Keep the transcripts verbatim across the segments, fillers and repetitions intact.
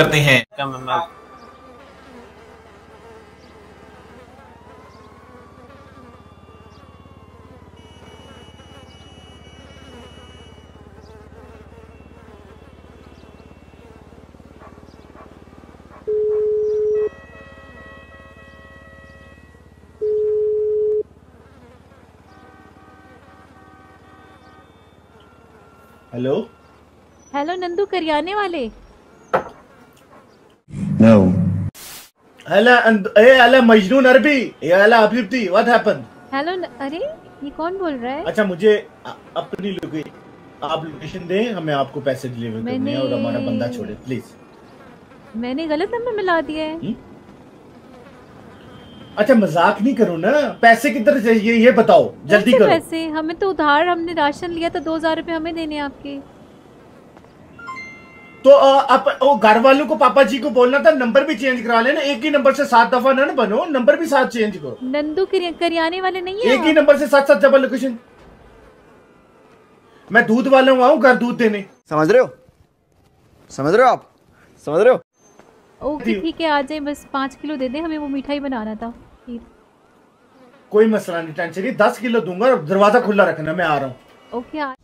करते हैं। Hello hello Nandu करियाने वाले। नो अला ए अला मजनून अरबी ए अला अभिप्ति व्हाट हैपेंड। हेलो अरे ये कौन बोल रहा है। अच्छा मुझे अपनी लोकेशन आप लोकेशन दें, हमें आपको पैसे डिलीवर करने हैं और हमारा बंदा छोड़े प्लीज। मैंने गलत नंबर मिला दिया है हुँ? अच्छा मजाक नहीं करो ना, पैसे किधर चाहिए ये बताओ जल्दी करो। पैसे हमें तो उधार, हमने राशन लिया तो दो हजार रूपए हमें देने आपके। तो आप घर वालों को पापा जी को बोलना था नंबर भी चेंज करा लेना, एक ही नंबर से सात दफा न बनो, नंबर भी साथ चेंज करो। नंदू करियाने वाले नहीं है, एक ही नंबर से सात सात जब लोकेशन। मैं दूध वाला हूँ, घर दूध देने, समझ रहे हो समझ रहे हो आप समझ रहे हो। ओके ठीक है आ जाए, बस पाँच किलो दे दे, हमें वो मिठाई बनाना था। कोई मसला नहीं, टेंशन नहीं, दस किलो दूंगा और दरवाजा खुला रखना, मैं आ रहा हूँ। ओके आ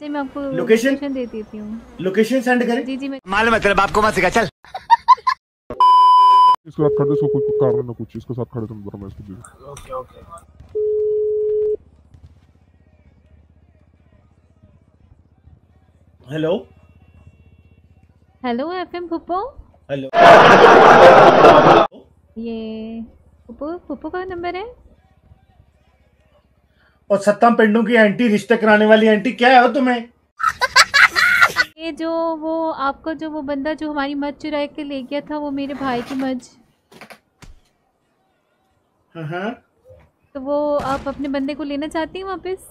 जी, मैं आपको लोकेशन, लोकेशन दे देती हूँ। लोकेशन सेंड करें। जी जी मैं मालूम है तेरे बाप को मत सिखा चल। इसके साथ खड़े सो कुछ कारण ना कुछ इसके साथ खड़े तुम बराबर में इसको दे। Okay okay hello hello FM फुप्पो। हेलो ये फुप्पो फुप्पो का नंबर है। और सत्ता पेंडू की आंटी, रिश्ते कराने वाली आंटी क्या है हो तुम्हें। ये जो वो आपको जो वो बंदा जो हमारी मर्च चुरा के ले गया था वो मेरे भाई की मर्च। हाँ तो वो आप अपने बंदे को लेना चाहती हैं वापस,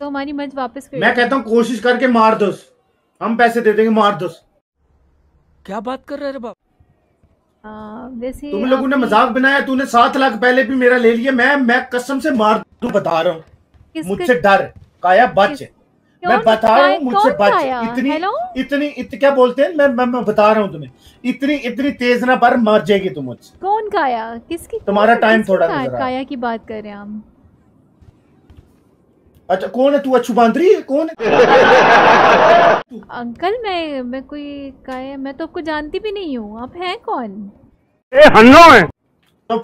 तो हमारी मर्च वापस कर। मैं कहता हूँ कोशिश करके मार दो, हम पैसे दे देंगे, मार दो। क्या बात कर रहे हो बाप। वैसे तुम लोगों ने मजाक बनाया, तूने सात लाख पहले भी मेरा ले लिया। मैं मैं कसम से मार दूं बता रहा हूँ, मुझसे डर काया बच, मैं बता रहा हूँ मुझसे बच। इतनी इतनी इत, क्या बोलते हैं, मैं, मैं मैं बता रहा हूँ तुम्हें, इतनी इतनी तेज ना पर मर जाएगी तुम मुझसे। कौन काया, किसकी तुम्हारा टाइम थोड़ा काया की बात कर रहे हैं हम। अच्छा कौन है तू, अच्छू बांदरी है कौन है। अंकल मैं मैं कोई काया, मैं तो आपको जानती भी नहीं हूँ, आप हैं कौन। ए हन्नो है। तो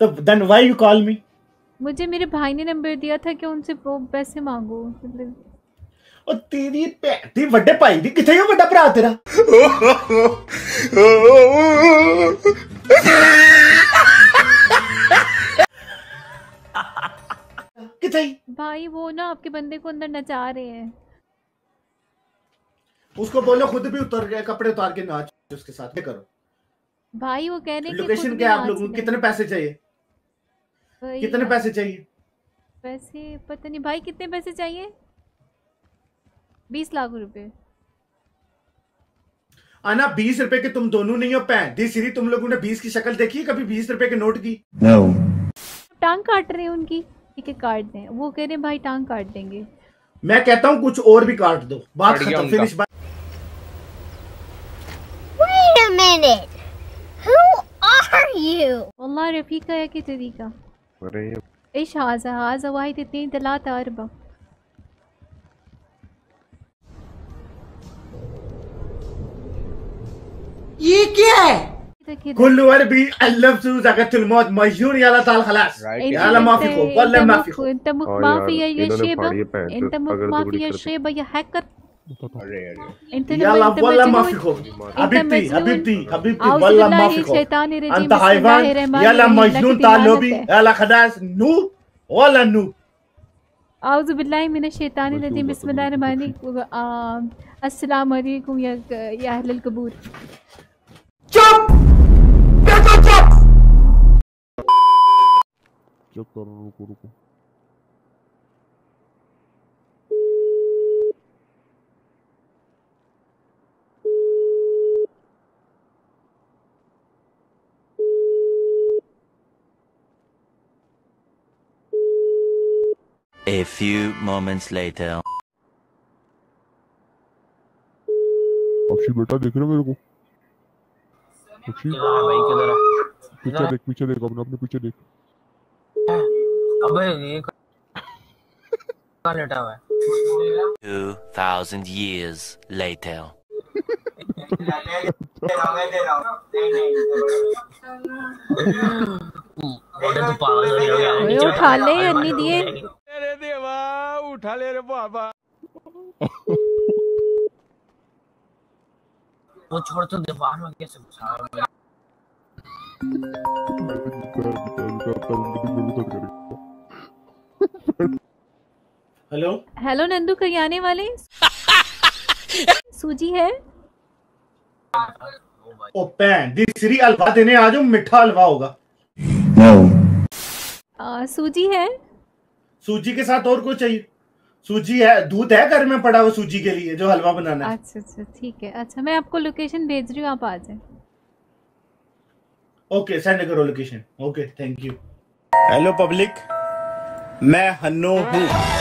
तो then why you call me. मुझे मेरे भाई ने नंबर दिया था कि उनसे पैसे मांगो। और तेरी तेरी बड़े भाई दी किथे है, बड़ा भरा तेरा। भाई वो ना आपके बंदे को अंदर नचा रहे हैं, उसको बोलो खुद भी उतर गया, कपड़े उतार के नाच उसके साथ ये करो। भाई वो कह रहे लोकेशन क्या आप लोगों को कितने पैसे चाहिए, कितने पैसे चाहिए। पैसे पता नहीं भाई कितने पैसे चाहिए। बीस लाख रुपए आना, बीस रुपए के तुम दोनों नहीं हो पैंदी सीरी। तुम लोगों ने बीस की शक्ल देखी कभी, बीस रुपए के नोट की। टांग काट रहे हैं उनकी, के काट दें। वो कह रहे भाई टांग काट देंगे। मैं कहता हूँ कुछ और भी काट दो, बात खत्म finish. Wait a minute, who are you? वल्लाह रफीका है कि तरीका। अरे इश हाजा हाजा वाहिद इतनी दलात अरबा। ये क्या है? कुल वर्बी अल्लाह सू जगतुल मौत मजनून या अल्लाह ताल खलास या अल्लाह माफी को वल्लाह माफी को इंत मुक माफी या ये शेब इंत मुक माफी या शेब या हैकर या अल्लाह वल्लाह माफी को हबीबी हबीबी हबीबी वल्लाह माफी को अंत हैवान या अल्लाह मजनून तालोबी या अल्लाह खलास नू वल्लाह नू। आउज़ु बिल्लाहि मिनश शैतानिर रजीम बिस्मिल्लाहिर रहमानिर रहीम। अस्सलाम वालेकुम या या अहलल कबूर। चुप चेक कर, रुको रुको A few moments later Akshay बेटा देख रहे मेरे को? पीछे देख, पीछे देख, अपने अपने पीछे देख। अबे ये कहाँ लेटा हुआ है? Two thousand years later. उठा ले अन्नी दिए। अरे देवा उठा ले रे बाबा। वो छोड़ तो दीवार में कैसे घुसा गया? हेलो हेलो नंदू करियाने वाले सूजी है। ओ पैन तीसरी हलवा देने आ जाओ, मीठा हलवा होगा। आ, सूजी है। सूजी के साथ और कुछ चाहिए? सूजी है, दूध है घर में पड़ा वो सूजी के लिए जो हलवा बनाना है। अच्छा अच्छा ठीक है। अच्छा मैं आपको लोकेशन भेज रही हूँ, आप आ जाए। ओके सेंड करो location. Okay thank you. Hello public, मैं हन्नो हूँ।